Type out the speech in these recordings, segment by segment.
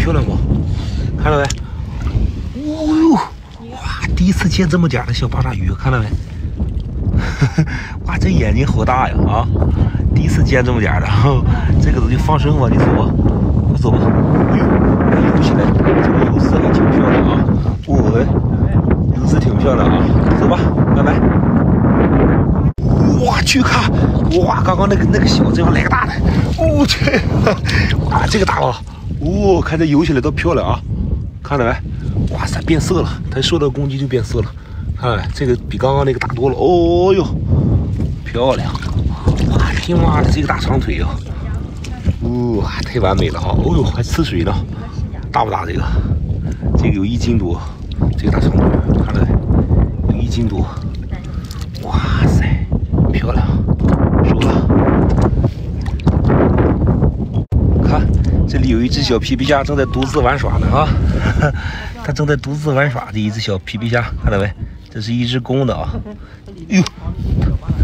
漂亮不？看到没？哦呦，哇！第一次见这么点的小八爪鱼，看到没？哇，这眼睛好大呀！啊，第一次见这么点的，这个就放生吧，你走吧，我走吧。哎呦，游起来，这个游姿还挺漂亮啊！哦，游姿挺漂亮啊！走吧，拜拜。哇，去看！哇，刚刚那个小，这要来个大的。我去！哇，这个大了！哦，看这游起来多漂亮啊！看到没？哇塞，变色了！它受到攻击就变色了。 哎，这个比刚刚那个大多了。哦呦，漂亮！哇，天妈的，这个大长腿啊！哇，太完美了哈！哦呦，还吃水呢，大不大？这个，这个有1斤多，这个大长腿，看到没？有1斤多。哇塞，漂亮！收了。看，这里有一只小皮皮虾正在独自玩耍呢啊！它正在独自玩耍的一只小皮皮虾，看到没？ 这是一只公的啊，哟，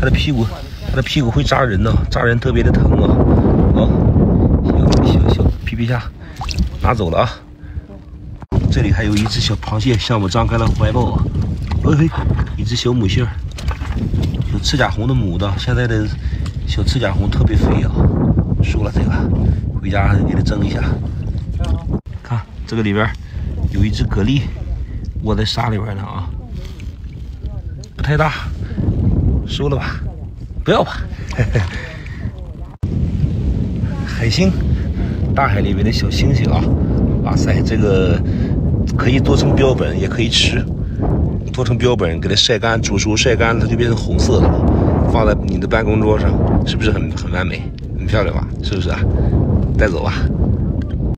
它的屁股会扎人呢、啊，扎人特别的疼啊，啊，小皮皮虾拿走了啊。这里还有一只小螃蟹向我张开了怀抱啊，哎，一只小母蟹，有赤甲红的母的，现在的小赤甲红特别肥啊，输了这个，回家给它蒸一下。看这个里边有一只蛤蜊窝在沙里边呢啊。 不太大，收了吧，不要吧。海星，大海里面的小星星啊！哇塞，这个可以做成标本，也可以吃。做成标本，给它晒干、煮熟、晒干，它就变成红色的了。放在你的办公桌上，是不是很完美？很漂亮吧？是不是啊？带走吧。